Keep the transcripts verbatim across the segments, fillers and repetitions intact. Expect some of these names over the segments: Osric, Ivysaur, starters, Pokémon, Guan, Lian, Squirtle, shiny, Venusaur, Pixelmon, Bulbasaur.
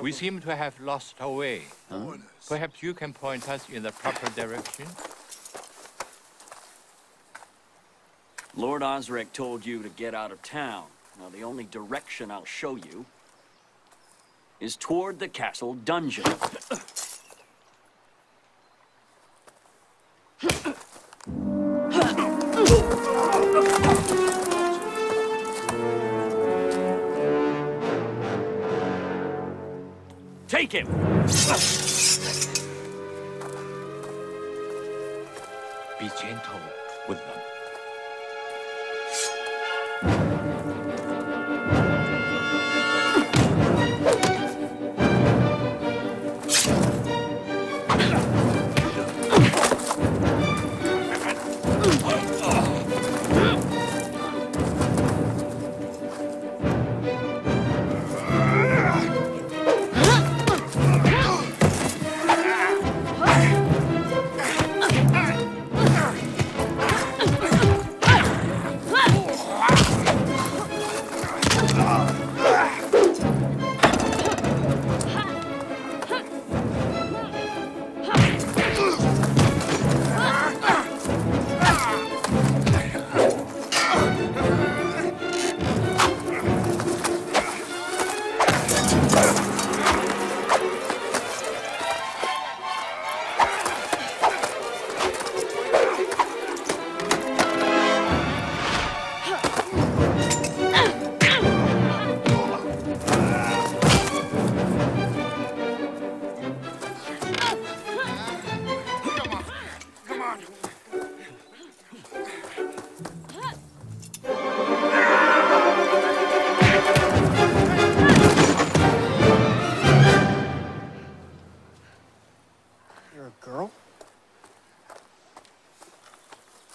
We seem to have lost our way. Huh? Perhaps you can point us in the proper direction? Lord Osric told you to get out of town. Now the only direction I'll show you is toward the castle dungeon. Take him! Be gentle with them.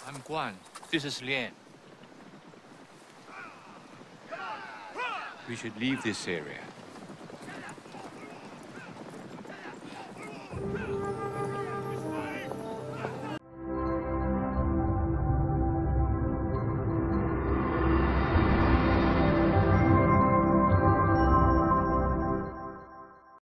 I'm Guan. This is Lian. We should leave this area.